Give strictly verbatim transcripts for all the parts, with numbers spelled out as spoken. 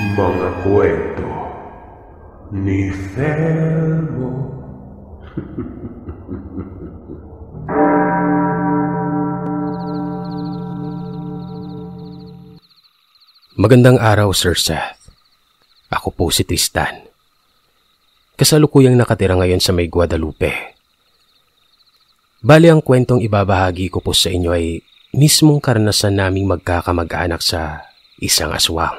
Mga kwento ni Thelmo. Magandang araw, Sir Seth. Ako po si Tristan. Kasalukuyang nakatira ngayon sa may Guadalupe. Bale, ang kwentong ibabahagi ko po sa inyo ay mismong karanasan naming magkakamag-anak sa isang aswang.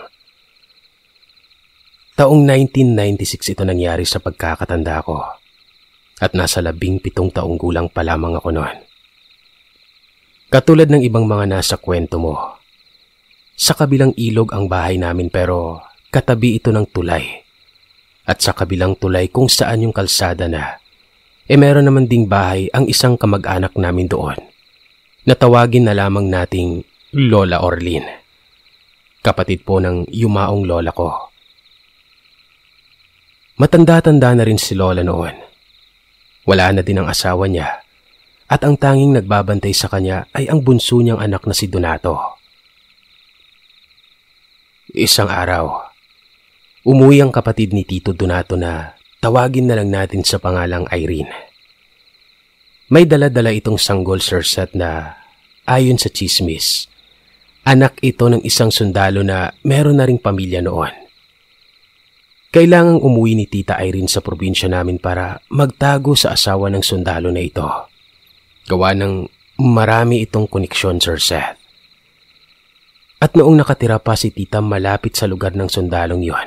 Taong nineteen ninety-six ito nangyari sa pagkakatanda ko at nasa labing pitong taong gulang pa lamang ako noon. Katulad ng ibang mga nasa kwento mo, sa kabilang ilog ang bahay namin pero katabi ito ng tulay at sa kabilang tulay kung saan yung kalsada na e eh, meron naman ding bahay ang isang kamag-anak namin doon na tawagin na lamang nating Lola Orlin, kapatid po ng yumaong lola ko. Matanda-tanda na rin si Lola noon. Wala na din ang asawa niya at ang tanging nagbabantay sa kanya ay ang bunso niyang anak na si Donato. Isang araw, umuwi ang kapatid ni Tito Donato na tawagin na lang natin sa pangalang Irene. May dala-dala itong sanggol, Sir Seth, na ayon sa chismis, anak ito ng isang sundalo na meron na ring pamilya noon. Kailangang umuwi ni Tita Ayrin sa probinsya namin para magtago sa asawa ng sundalo na ito. Gawa ng marami itong koneksyon, Sir Seth. At noong nakatira pa si Tita malapit sa lugar ng sundalong yon,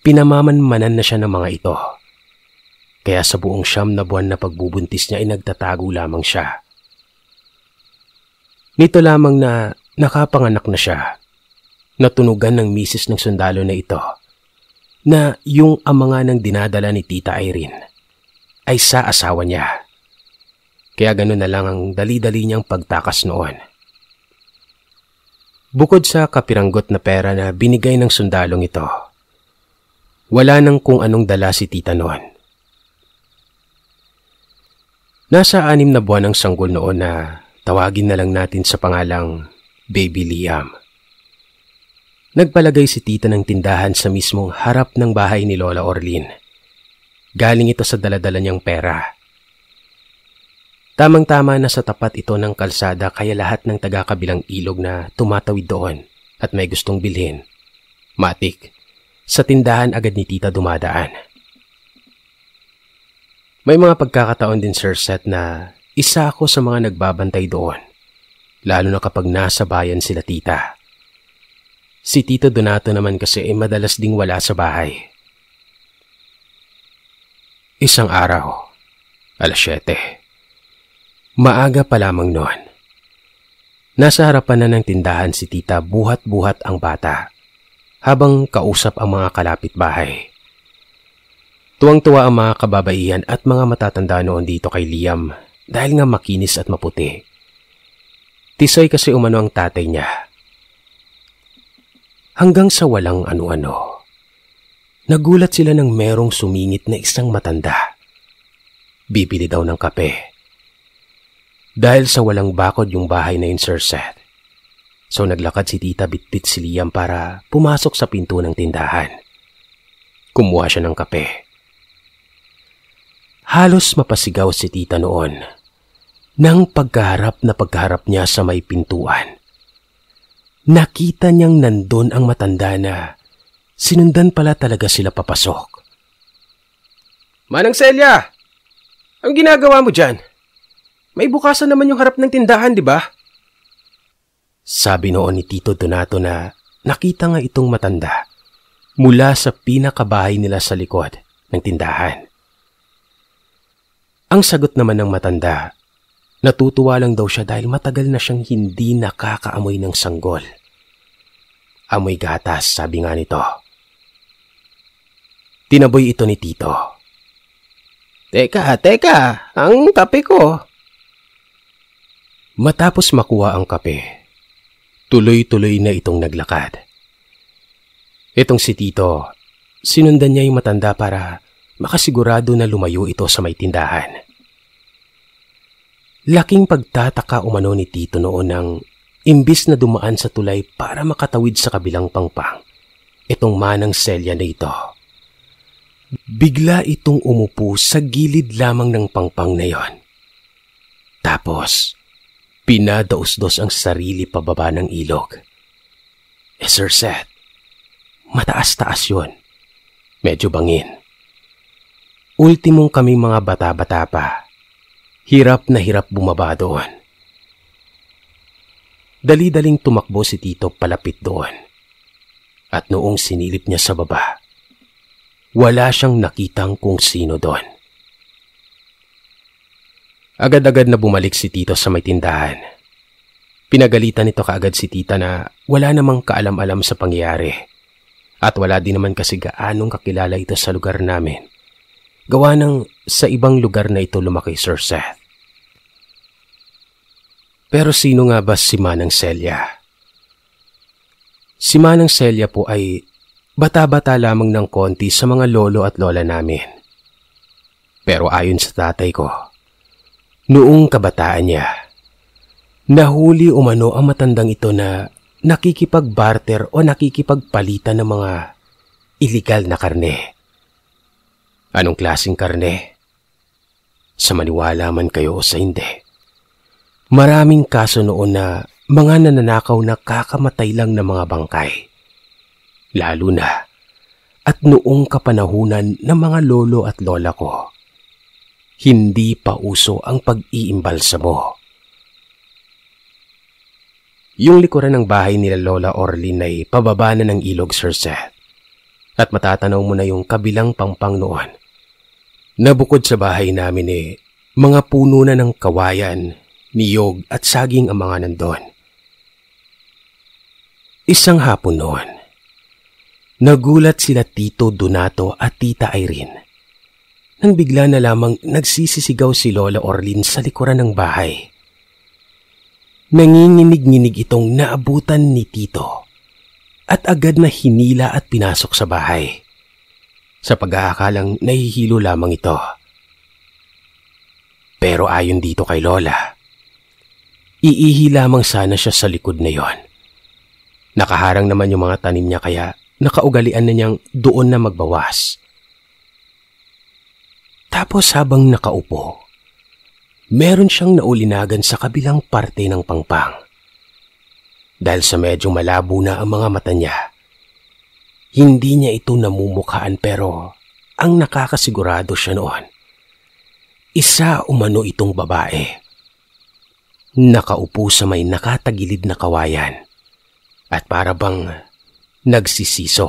pinamamanmanan na siya ng mga ito. Kaya sa buong siyam na buwan na pagbubuntis niya ay nagtatago lamang siya. Nito lamang na nakapanganak na siya, natunugan ng misis ng sundalo na ito na yung ama nga ng dinadala ni Tita Irene ay sa asawa niya. Kaya ganoon na lang ang dali-dali niyang pagtakas noon. Bukod sa kapiranggot na pera na binigay ng sundalong ito, wala nang kung anong dala si Tita noon. Nasa anim na buwan ang sanggol noon na tawagin na lang natin sa pangalang Baby Liam. Nagpalagay si Tita ng tindahan sa mismong harap ng bahay ni Lola Orlin. Galing ito sa daladala niyang pera. Tamang-tama na sa tapat ito ng kalsada kaya lahat ng taga-kabilang ilog na tumatawid doon at may gustong bilhin, matik, sa tindahan agad ni Tita dumadaan. May mga pagkakataon din, Sir Seth, na isa ako sa mga nagbabantay doon, lalo na kapag nasa bayan sila Tita. Si Tito Donato naman kasi ay madalas ding wala sa bahay. Isang araw, alas siyete. Maaga pa lamang noon. Nasa harapan na ng tindahan si Tita buhat-buhat ang bata habang kausap ang mga kalapitbahay. Tuwang-tuwa ang mga kababaihan at mga matatanda noon dito kay Liam dahil nga makinis at maputi. Tisoy kasi umano ang tatay niya. Hanggang sa walang ano-ano, nagulat sila ng merong sumingit na isang matanda. Bibili daw ng kape. Dahil sa walang bakod yung bahay na yun, Sir Seth, so naglakad si Tita bitbit si Liam para pumasok sa pinto ng tindahan. Kumuha siya ng kape. Halos mapasigaw si Tita noon nang pagkaharap na pagkaharap niya sa may pintuan. Nakita niyang nandun ang matanda na sinundan pala talaga sila papasok. Manang Celia! Ang ginagawa mo dyan? May bukasan naman yung harap ng tindahan, di ba? Sabi noon ni Tito Donato na nakita nga itong matanda mula sa pinakabahay nila sa likod ng tindahan. Ang sagot naman ng matanda, natutuwa lang daw siya dahil matagal na siyang hindi nakakaamoy ng sanggol. Amoy gatas, sabi nga nito. Tinaboy ito ni Tito. Teka, teka, ang kape ko. Matapos makuha ang kape, tuloy-tuloy na itong naglakad. Itong si Tito, sinundan niya yung matanda para makasigurado na lumayo ito sa may tindahan. Laking pagtataka umano ni Tito noon nang imbis na dumaan sa tulay para makatawid sa kabilang pangpang, itong Manang Celia na ito. Bigla itong umupo sa gilid lamang ng pangpang na yon. Tapos, pinadaos-dos ang sarili pababa ng ilog. Eh, Sir Seth, mataas-taas yon. Medyo bangin. Ultimong kaming mga bata-bata pa. Hirap na hirap bumaba doon. Dali-daling tumakbo si Tito palapit doon. At noong sinilip niya sa baba, wala siyang nakitang kung sino doon. Agad-agad na bumalik si Tito sa may tindahan. Pinagalitan nito kaagad si Tita na wala namang kaalam-alam sa pangyayari at wala din naman kasi gaanong kakilala ito sa lugar namin. Gawa ng sa ibang lugar na ito lumaki, Sir Seth. Pero sino nga ba si Manang Celia? Si Manang Celia po ay bata-bata lamang ng konti sa mga lolo at lola namin. Pero ayon sa tatay ko, noong kabataan niya, nahuli umano ang matandang ito na nakikipag-barter o nakikipagpalitan ng mga illegal na karne. Anong klaseng karne? Sa maniwala man kayo o sa hindi, maraming kaso noon na mga nananakaw na kakamatay lang ng mga bangkay. Lalo na at noong kapanahunan ng mga lolo at lola ko, hindi pa uso ang pag-iimbalsamo. Yung likuran ng bahay nila Lola Orlin ay pababa na ng ilog, Sir Seth. At matatanaw mo na yung kabilang pampang noon. Nabukod sa bahay namin eh, mga puno na ng kawayan, niyog at saging ang mga nandon. Isang hapon noon, nagulat sila Tito Donato at Tita Irene nang bigla na lamang nagsisisigaw si Lola Orlin sa likuran ng bahay. Nanginginig-nginig itong naabutan ni Tito at agad na hinila at pinasok sa bahay. Sa pag-aakalang nahihilo lamang ito. Pero ayon dito kay Lola, iihi lamang sana siya sa likod na yon. Nakaharang naman yung mga tanim niya kaya nakaugalian na niyang doon na magbawas. Tapos habang nakaupo, meron siyang naulinagan sa kabilang parte ng pangpang. Dahil sa medyo malabo na ang mga mata niya, hindi niya ito namumukhaan pero ang nakakasigurado siya noon, isa umano itong babae. Nakaupo sa may nakatagilid na kawayan at parabang nagsisiso.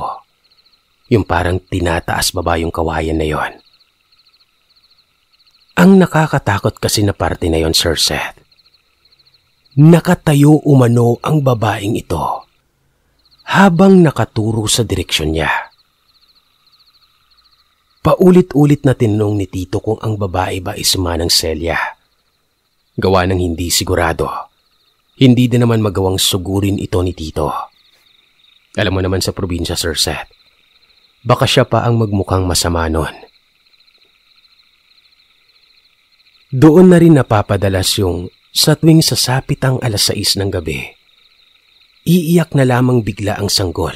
Yung parang tinataas baba yung kawayan na yon. Ang nakakatakot kasi na parte na yon, Sir Seth. Nakatayo umano ang babaeng ito habang nakaturo sa direksyon niya. Paulit-ulit na tinanong ni Tito kung ang babae ba is Manang Celia. Gawa ng hindi sigurado. Hindi din naman magawang sugurin ito ni Tito. Alam mo naman sa probinsya, Sir Seth, baka siya pa ang magmukhang masama nun. Doon na rin napapadalas yung sa tuwing sasapit ang alas sais ng gabi, iiyak na lamang bigla ang sanggol,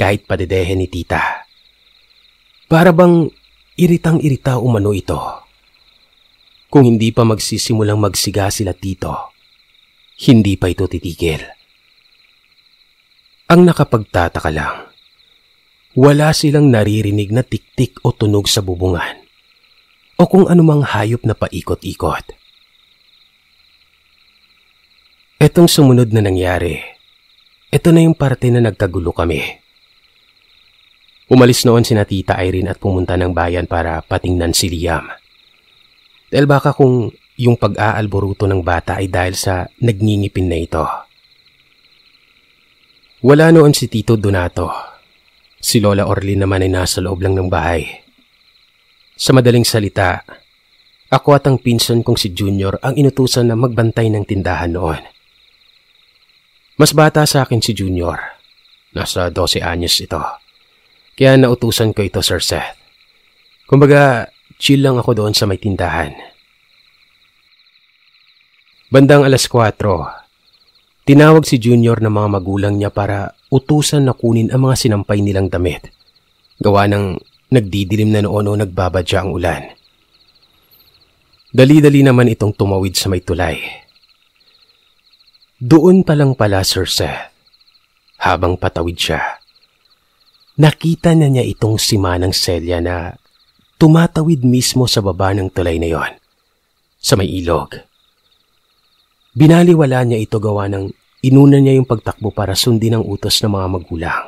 kahit padedehen ni Tita. Para bang iritang-irita umano ito. Kung hindi pa magsisimulang magsiga sila Tito, hindi pa ito titigil. Ang nakapagtataka lang, wala silang naririnig na tiktik o tunog sa bubungan o kung anumang hayop na paikot-ikot. Etong sumunod na nangyari, ito na yung parte na nagkagulo kami. Umalis noon sina Tita Irene at pumunta ng bayan para patingnan si Liam. Dahil baka kung yung pag-aalboruto ng bata ay dahil sa nagngingipin na ito. Wala noon si Tito Donato. Si Lola Orlin naman ay nasa loob lang ng bahay. Sa madaling salita, ako at ang pinsan kong si Junior ang inutusan na magbantay ng tindahan noon. Mas bata sa akin si Junior. Nasa dose anyos ito. Kaya nautusan ko ito, Sir Seth. Kumbaga, chill lang ako doon sa may tindahan. Bandang alas kwatro, Tinawag si Junior ng mga magulang niya para utusan na kunin ang mga sinampay nilang damit. Gawa ng nagdidilim na noon o nagbabadya ang ulan. Dali-dali naman itong tumawid sa may tulay. Doon pa lang pala, Sir Seth, habang patawid siya, nakita na niya itong si Manang Celia na tumatawid mismo sa baba ng tulay na yon, sa may ilog. Binaliwala niya ito gawa ng inuna niya yung pagtakbo para sundin ang utos ng mga magulang.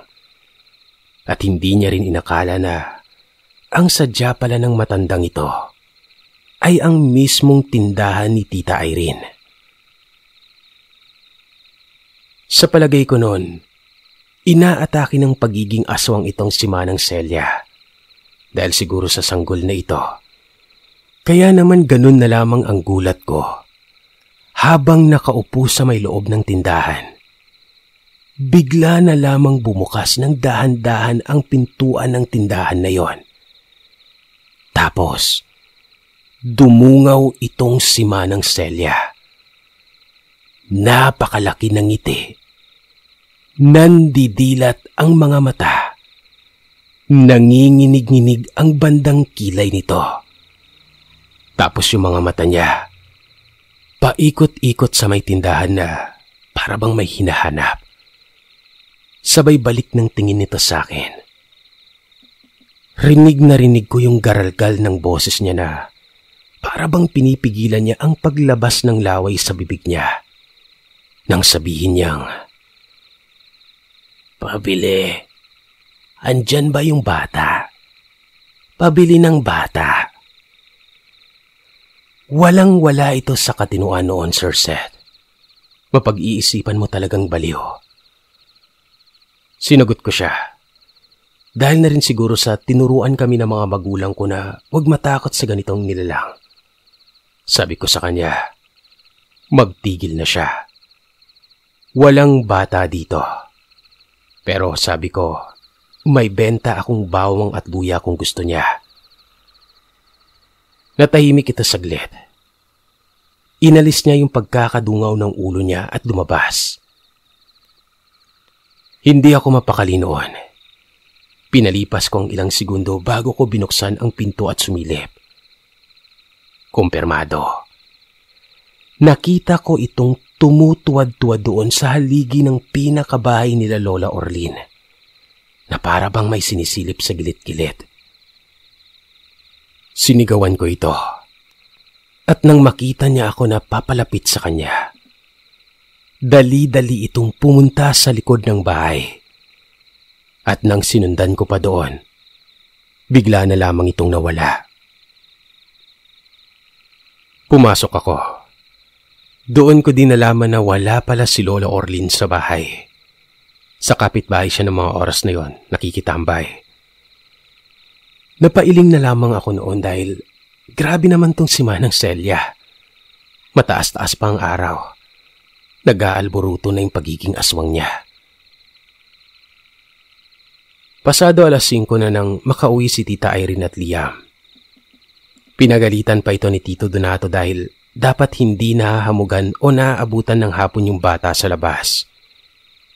At hindi niya rin inakala na ang sadya pala ng matandang ito ay ang mismong tindahan ni Tita Irene. Sa palagay ko noon, inaatake ng pagiging aswang itong si Manang Celia dahil siguro sa sanggol na ito. Kaya naman ganun na lamang ang gulat ko habang nakaupo sa may loob ng tindahan. Bigla na lamang bumukas ng dahan-dahan ang pintuan ng tindahan na yon. Tapos, dumungaw itong si Manang Celia. Napakalaki ng ngiti. Nandidilat ang mga mata. Nanginginig-nginig ang bandang kilay nito. Tapos yung mga mata niya, paikot-ikot sa may tindahan na para bang may hinahanap. Sabay balik ng tingin nito sa akin. Rinig na rinig ko yung garalgal ng boses niya na para bang pinipigilan niya ang paglabas ng laway sa bibig niya. Nang sabihin niyang, "Pabili, andyan ba yung bata? Pabili ng bata." Walang-wala ito sa katinuan noon, Sir Seth. Mapag-iisipan mo talagang baliw. Sinagot ko siya. Dahil na rin siguro sa tinuruan kami ng mga magulang ko na huwag matakot sa ganitong nilalang. Sabi ko sa kanya, magtigil na siya. Walang bata dito. Pero sabi ko, may benta akong bawang at buya kung gusto niya. Natahimik ito saglit. Inalis niya yung pagkakadungaw ng ulo niya at lumabas. Hindi ako mapakali noon. Pinalipas ko ang ilang segundo bago ko binuksan ang pinto at sumilip. Kumpirmado. Nakita ko itong tumutuwad-tuwad doon sa haligi ng pinakabahay nila Lola Orlin, na para bang may sinisilip sa gilid-gilid. Sinigawan ko ito, at nang makita niya ako na papalapit sa kanya, dali-dali itong pumunta sa likod ng bahay. At nang sinundan ko pa doon, bigla na lamang itong nawala. Pumasok ako. Doon ko din nalaman na wala pala si Lola Orlin sa bahay. Sa kapitbahay siya ng mga oras na yon, nakikitambay. Napailing na lamang ako noon dahil grabe naman tong si Manang Celia. Mataas-taas pa ang araw. Nag-aalboruto na yung pagiging aswang niya. Pasado alas singko na nang makauwi si Tita Irene at Liam. Pinagalitan pa ito ni Tito Donato dahil dapat hindi nahahamugan o naaabutan ng hapon yung bata sa labas.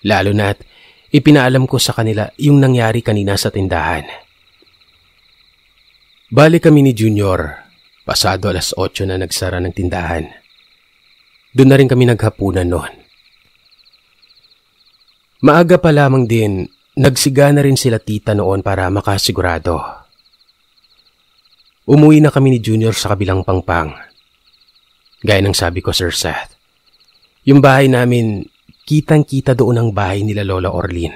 Lalo na't ipinaalam ko sa kanila yung nangyari kanina sa tindahan. Balik kami ni Junior, pasado alas otso na nagsara ng tindahan. Doon na rin kami naghapunan noon. Maaga pa lamang din, nagsiga na rin sila tita noon para makasigurado. Umuwi na kami ni Junior sa kabilang pangpang. Gaya ng sabi ko, Sir Seth, yung bahay namin, kitang-kita doon ang bahay nila Lola Orlin.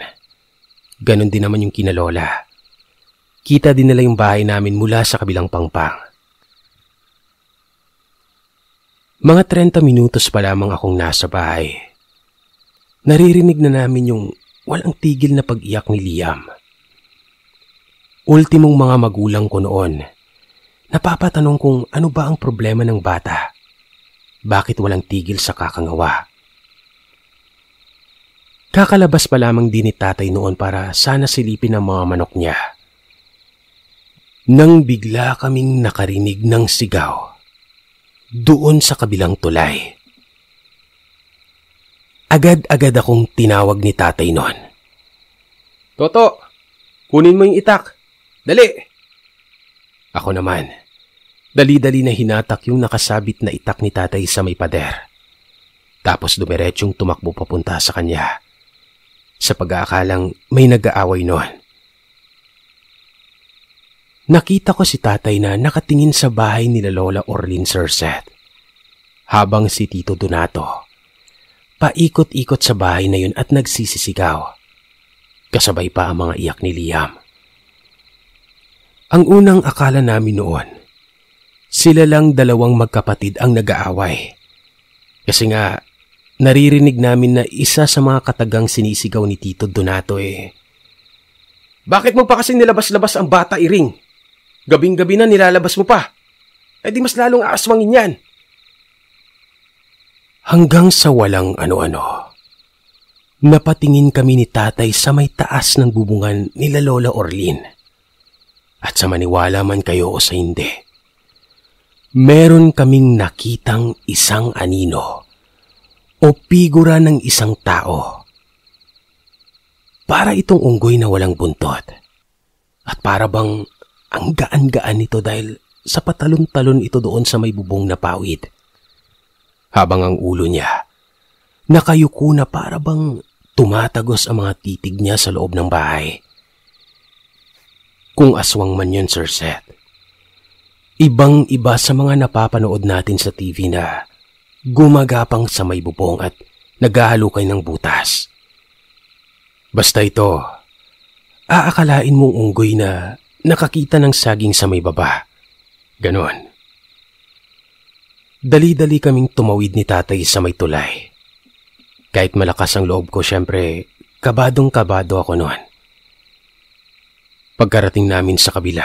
Ganon din naman yung kina Lola. Kita din nila yung bahay namin mula sa kabilang pangpang. Mga thirty minutos pa lamang akong nasa bahay. Naririnig na namin yung walang tigil na pag-iyak ni Liam. Ultimong mga magulang ko noon, napapatanong kung ano ba ang problema ng bata. Bakit walang tigil sa kakangawa? Kakalabas pa lamang din ni tatay noon para sana silipin ang mga manok niya. Nang bigla kaming nakarinig ng sigaw doon sa kabilang tulay. Agad-agad akong tinawag ni tatay noon. Toto, kunin mo yung itak. Dali! Ako naman, dali-dali na hinatak yung nakasabit na itak ni tatay sa may pader. Tapos dumiretsyong tumakbo papunta sa kanya. Sa pag-aakalang may nag-aaway noon. Nakita ko si tatay na nakatingin sa bahay nila Lola Orlin Sir Seth, habang si Tito Donato paikot-ikot sa bahay na yun at nagsisisigaw. Kasabay pa ang mga iyak ni Liam. Ang unang akala namin noon, sila lang dalawang magkapatid ang nag-aaway. Kasi nga, naririnig namin na isa sa mga katagang sinisigaw ni Tito Donato eh, "Bakit mo pa kasing nilabas-labas ang bata, Iring? Gabing-gabi na nilalabas mo pa. Eh di mas lalong aaswangin yan." Hanggang sa walang ano-ano, napatingin kami ni tatay sa may taas ng bubungan nila Lola Orlin. At sa maniwala man kayo o sa hindi, meron kaming nakitang isang anino o figura ng isang tao. Para itong unggoy na walang buntot. At para bang ang gaan-gaan nito dahil sa patalon-talon ito doon sa may bubong na pawid. Habang ang ulo niya, nakayuko na para bang tumatagos ang mga titig niya sa loob ng bahay. Kung aswang man yun, Sir Seth, ibang-iba sa mga napapanood natin sa T V na gumagapang sa may bubong at naghahalukay ng butas. Basta ito, aakalain mong unggoy na nakakita ng saging sa may baba. Ganon. Dali-dali kaming tumawid ni tatay sa may tulay. Kahit malakas ang loob ko, syempre, kabadong-kabado ako noon. Pagkarating namin sa kabila,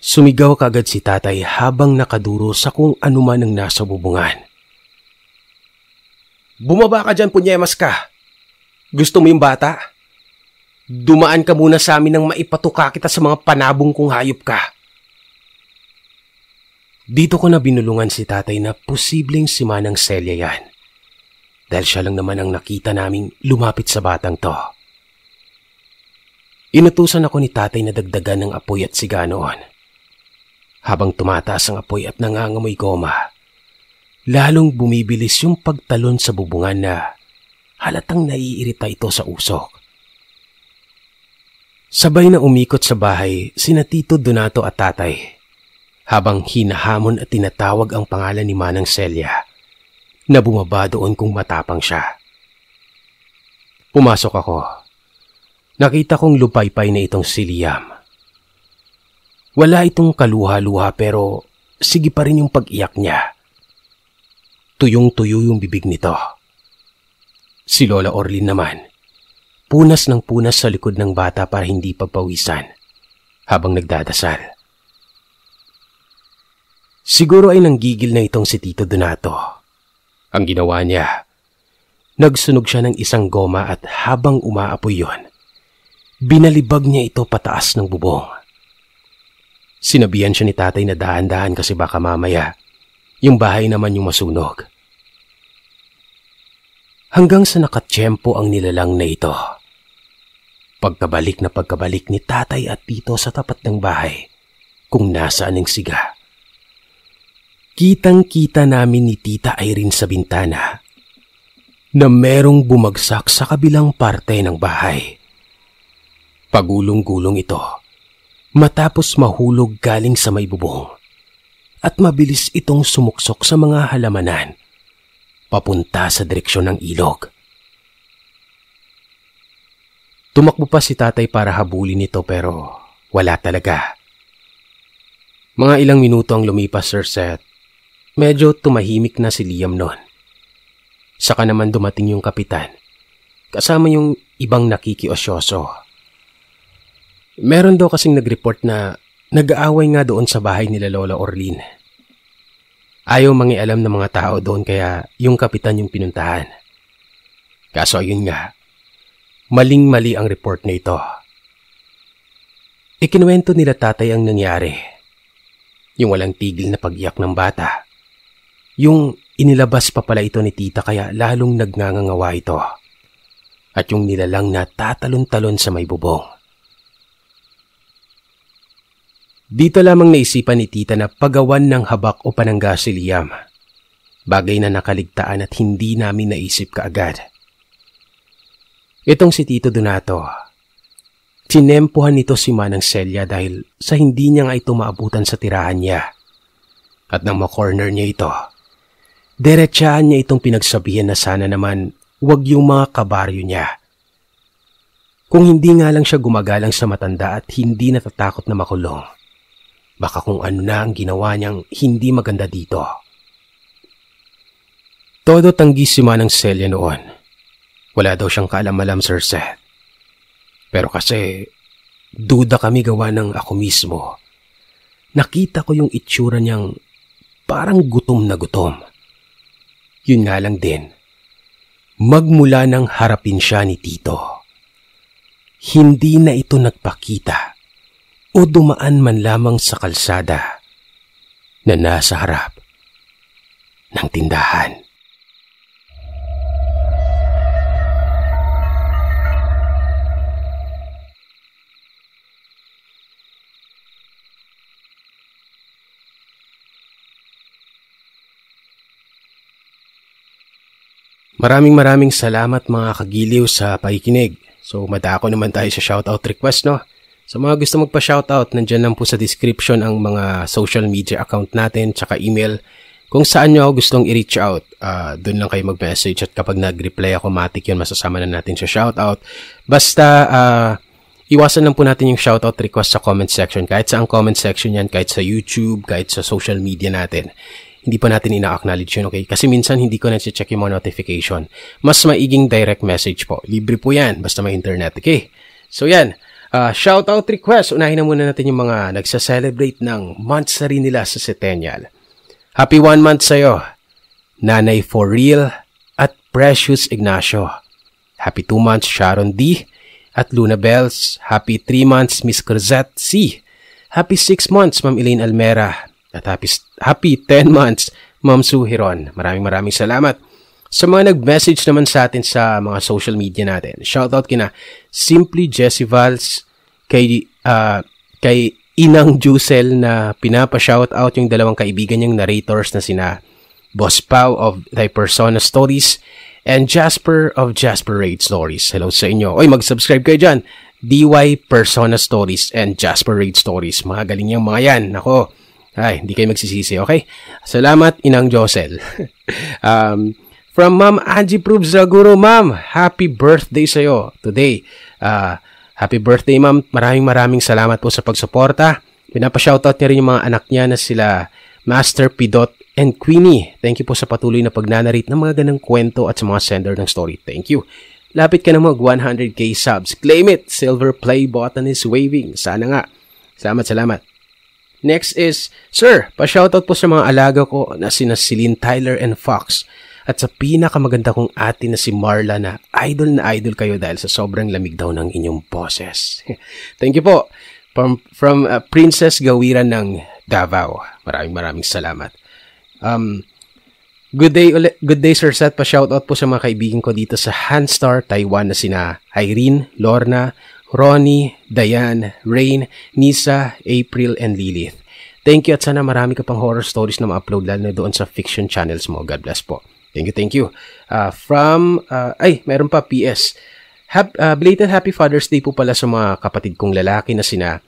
sumigaw kaagad si tatay habang nakaduro sa kung ano man ang nasa bubungan. "Bumaba ka dyan, punyemas ka! Gusto mo yung bata? Dumaan ka muna sa amin nang maipatuka kita sa mga panabong kung hayop ka." Dito ko na binulungan si tatay na posibleng si Manang Celia yan. Dahil siya lang naman ang nakita naming lumapit sa batang to. Inutusan ako ni tatay na dagdagan ng apoy at siga noon. Habang tumataas ang apoy at nangangamoy goma, lalong bumibilis yung pagtalon sa bubungan na halatang naiirita ito sa usok. Sabay na umikot sa bahay sina Tito Donato at tatay habang hinahamon at tinatawag ang pangalan ni Manang Celia na bumaba doon kung matapang siya. Pumasok ako. Nakita kong lupaypay na itong si Liam. Wala itong kaluha-luha pero sige pa rin yung pag-iyak niya. Tuyong-tuyo yung bibig nito. Si Lola Orlin naman, punas ng punas sa likod ng bata para hindi pagpawisan habang nagdadasal. Siguro ay nanggigil na itong si Tito Donato. Ang ginawa niya, nagsunog siya ng isang goma at habang umaapoy yon, binalibag niya ito pataas ng bubong. Sinabihan siya ni tatay na dahan-dahan kasi baka mamaya yung bahay naman yung masunog. Hanggang sa nakatsyempo ang nilalang na ito. Pagkabalik na pagkabalik ni tatay at tito sa tapat ng bahay kung nasaan ang siga. Kitang-kita namin ni Tita Ayrin sa bintana na merong bumagsak sa kabilang parte ng bahay. Pagulong-gulong ito matapos mahulog galing sa may bubong at mabilis itong sumuksok sa mga halamanan papunta sa direksyon ng ilog. Tumakbo pa si tatay para habulin ito pero wala talaga. Mga ilang minuto ang lumipas, Sir Seth. Medyo tumahimik na si Liam noon. Saka naman dumating yung kapitan, kasama yung ibang nakikiosyoso. Meron daw kasing nag-report na nag-aaway nga doon sa bahay nila Lola Orlin. Ayaw mangialam ng mga tao doon kaya yung kapitan yung pinuntahan. Kaso ayun nga, maling-mali ang report na ito. Ikinuwento nila tatay ang nangyari. Yung walang tigil na pag-iyak ng bata. Yung Inilabas pa pala ito ni tita kaya lalong nagngangawa ito. At yung nilalang na tatalon-talon sa may bubong. Dito lamang naisipan ni tita na pagawan ng habak o panangga si Liam. Bagay na nakaligtaan at hindi namin naisip kaagad. Itong si Tito Donato. Sinempohan nito si Manang Celia dahil sa hindi niya nga ito maabutan sa tirahan niya. At nang ma-corner niya ito, diretsahan niya itong pinagsabihan na sana naman huwag yung mga kabaryo niya. Kung hindi nga lang siya gumagalang sa matanda at hindi natatakot na makulong, baka kung ano na ang ginawa niyang hindi maganda dito. Todo tanggi si Manang Celia noon. Wala daw siyang kaalam-alam, Sir Seth. Pero kasi, duda kami gawa ng ako mismo. Nakita ko yung itsura niyang parang gutom na gutom. Yun nga lang din, magmula nang harapin siya ni Tito, hindi na ito nagpakita o dumaan man lamang sa kalsada na nasa harap ng tindahan. Maraming maraming salamat mga kagiliw sa pakikinig. So madako naman tayo sa shoutout request, no? Sa mga gusto magpa-shoutout, nandyan lang po sa description ang mga social media account natin tsaka email kung saan nyo gustong i-reach out. Uh, doon lang kayo mag-message at kapag nag-reply ako, matik yun, masasama na natin sa shoutout. Basta uh, iwasan lang po natin yung shoutout request sa comment section. Kahit sa ang comment section yan, kahit sa YouTube, kahit sa social media natin. Hindi pa natin ina-acknowledge yun, okay? Kasi minsan hindi ko nasi-check yung mga notification. Mas maiging direct message po. Libre po yan, basta may internet, okay? So yan, uh, shoutout request. Unahin na muna natin yung mga nagsa-celebrate ng monthsary nila sa Centennial. Happy one month sa'yo, Nanay For Real at Precious Ignacio. Happy two months, Sharon D. at Luna Bells. Happy three months, Miss Corzette C. Happy six months, Ma'am Elaine Almera. At happy, happy ten months, Ma'am Suhiron. Maraming maraming salamat sa mga nag-message naman sa atin sa mga social media natin. Shoutout kina Simply Jesse Valls, kay, uh, kay Inang Josel na pinapa-shoutout yung dalawang kaibigan niyang narrators na sina Boss Pao of D I Y Persona Stories and Jasper of Jasper Raid Stories. Hello sa inyo. Oy, mag-subscribe kayo dyan. D I Y Persona Stories and Jasper Raid Stories. Mga galing niyang mga yan. Nako. Ay, hindi kayo magsisisi, okay? Salamat, Inang Josel. um, from Ma'am Anji Proofsaguro, Ma'am, happy birthday sa'yo today. Uh, happy birthday, Ma'am. Maraming maraming salamat po sa pagsuporta. Pinapa-shoutout niya rin yung mga anak niya na sila Master Pidot and Queenie. Thank you po sa patuloy na pagnanarate ng mga ganang kwento at sa mga sender ng story. Thank you. Lapit ka na mag one hundred K subs. Claim it! Silver play button is waving. Sana nga. Salamat, salamat. Next is, Sir, pa-shoutout po sa mga alaga ko na sina Celine, Tyler, and Fox at sa pinakamaganda kong ate na si Marla na idol na idol kayo dahil sa sobrang lamig daw ng inyong boses. Thank you po. From, from uh, Princess Gawiran ng Davao. Maraming maraming salamat. Um, good day, good day Sir Seth. Pa-shoutout po sa mga kaibigan ko dito sa Hanstar, Taiwan na sina Irene, Lorna, Ronnie, Diane, Rain, Nisa, April, and Lilith. Thank you at sana marami ka pang horror stories na ma-upload lalo na doon sa fiction channels mo. God bless po. Thank you, thank you. Uh, from, uh, ay, mayroon pa P S. Hap, uh, belated Happy Father's Day po pala sa mga kapatid kong lalaki na sina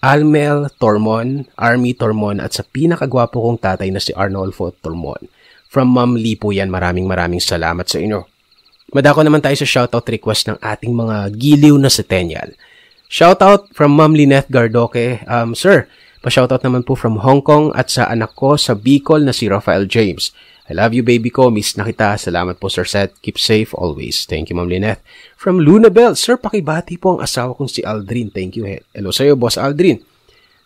Almel Tormon, Army Tormon, at sa pinakagwapo kong tatay na si Arnolfo Tormon. From Ma'am Lee po yan, maraming maraming salamat sa inyo. Madako naman tayo sa shoutout request ng ating mga giliw na Centennial. Shoutout from Ma'am Lineth Gardoke. Um, sir, pa-shoutout naman po from Hong Kong at sa anak ko sa Bicol na si Rafael James. I love you, baby ko. Miss na kita. Salamat po, Sir Seth. Keep safe always. Thank you, Ma'am Lineth. From Luna Bell, Sir, pakibati po ang asawa kong si Aldrin. Thank you. Hello sa'yo, Boss Aldrin.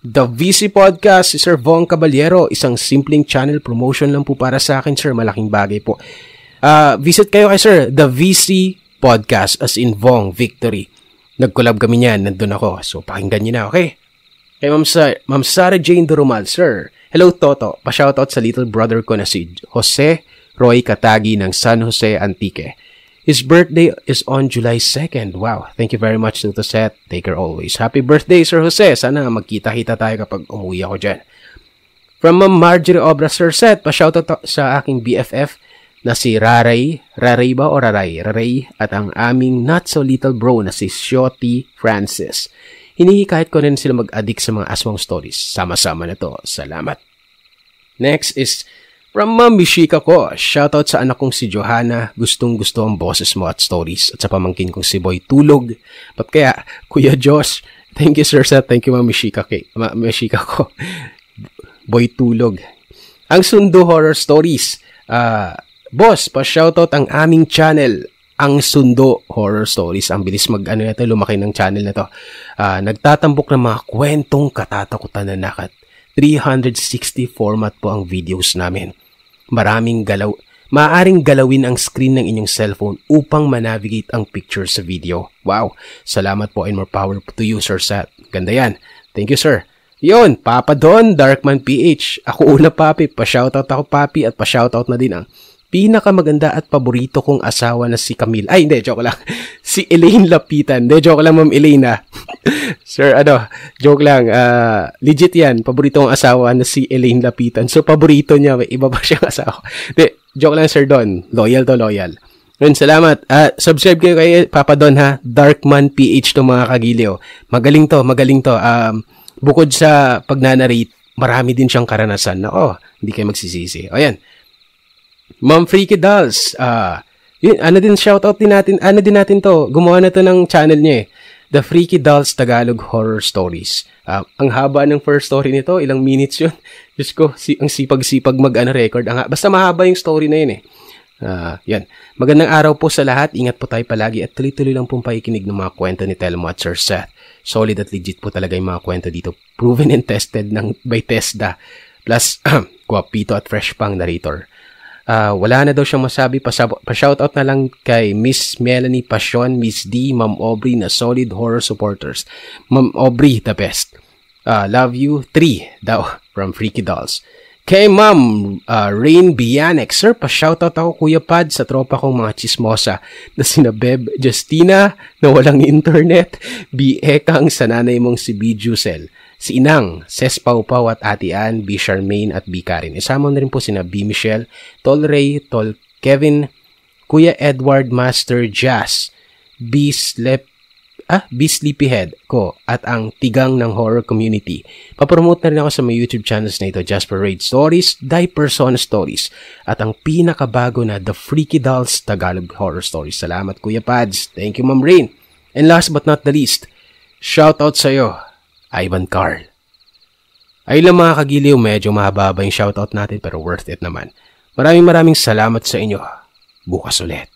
The V C Podcast, si Sir Vong Caballero. Isang simpleng channel promotion lang po para sa akin, Sir. Malaking bagay po. Uh, visit kayo kay Sir, The V C Podcast, as in Vong Victory. Nag-collab kami niyan, nandun ako. So, pakinggan niyo na, okay? Kay Ma'am Sa- Ma'am Sarah Jane Durumancer. Hello Toto, pa-shoutout sa little brother ko na si Jose Roy Katagi ng San Jose, Antique. His birthday is on July second. Wow, thank you very much Tito Seth. Take care always. Happy birthday, Sir Jose. Sana magkita-kita tayo kapag umuwi ako dyan. From Ma'am Marjorie Obra, Sir Seth, pa-shoutout sa aking B F F na si Raray, Raray ba o Raray? Raray at ang aming not-so-little bro na si Shoti Francis. Hinihikahit ko rin sila mag-addict sa mga aswang stories. Sama-sama na to. Salamat. Next is from Mami Shika Ko, shoutout sa anak kong si Johanna, gustong-gusto ang boses mo at stories, at sa pamangkin kong si Boy Tulog. Ba't kaya, Kuya Josh, thank you Sir Seth, thank you Mami Shika Ko, Mami Shika Ko, Boy Tulog. Ang Sundo Horror Stories, uh, boss, pa-shoutout ang aming channel, Ang Sundo Horror Stories. Ang bilis mag-ano na to, lumaki ng channel na to. Uh, nagtatambok ng mga kwentong katatakutan na nakat. three sixty format po ang videos namin. Maraming galaw, maaaring galawin ang screen ng inyong cellphone upang manavigate ang picture sa video. Wow, salamat po and more power to you Sir Sat. Ganda yan. Thank you sir. Yon, Papa Don, Darkman P H. Ako una papi, pa-shoutout ako papi at pa-shoutout na din ang pinakamaganda at paborito kong asawa na si Camille. Ay, hindi, joke lang. Si Elaine Lapitan. Hindi, joke lang, Ma'am Elaine. Sir, ano, joke lang. Uh, legit yan. Paborito kong asawa na si Elaine Lapitan. So, paborito niya. May iba ba siyang asawa? Hindi, joke lang, Sir Don. Loyal to, loyal. Yun, salamat. Uh, subscribe kayo kay Papa Don, ha? Darkman P H to, mga kagiliw. Magaling to, magaling to. Um, bukod sa pagnanarate, marami din siyang karanasan na, oh, hindi kayo magsisisi. O, yan. Ma'am Freaky Dolls, ah, yun, ano din, shoutout din natin, ano din natin to, gumawa na to ng channel niya eh, The Freaky Dolls Tagalog Horror Stories. Uh, ang haba ng first story nito, ilang minutes yun, Diyos ko, si, ang sipag-sipag mag-record, ano, basta mahaba yung story na yun eh. Uh, yan, magandang araw po sa lahat, ingat po tayo palagi at tuloy-tuloy lang pong pakikinig ng mga kwento ni Thelmo at Sir Seth. Solid at legit po talaga yung mga kwento dito, proven and tested ng, by TESDA, plus Guapito at Fresh Pang narrator. Uh, wala na daw siyang masabi, pa-shoutout na lang kay Miss Melanie Passion, Miss D, Ma'am Aubrey na solid horror supporters. Ma'am Aubrey, the best. Uh, love you, three daw, from Freaky Dolls. Kay Ma'am uh, Rain Bianek, sir, pa-shoutout ako Kuya Pad sa tropa kong mga chismosa na sina Beb Justina na walang internet, Biekang sa nanay mong si B. Jusel. Si Inang, Ses Pawpaw at Ate Ann, B. Charmaine at B. Karen. Isama na rin po sina B. Michelle, Tol Ray, Tol Kevin, Kuya Edward, Master Jazz, B. Slep, ah, B. Sleepyhead ko at ang tigang ng horror community. Papromote na rin ako sa mga YouTube channels na ito, Jasper Raid Stories, D I Y Persona Stories at ang pinakabago na The Freaky Dolls Tagalog Horror Stories. Salamat Kuya Pads. Thank you Ma'am Rain. And last but not the least, shoutout sa'yo, Ivan Carl. Ay lang mga kagiliw, medyo mahaba ba yung shoutout natin pero worth it naman. Maraming maraming salamat sa inyo. Bukas ulit.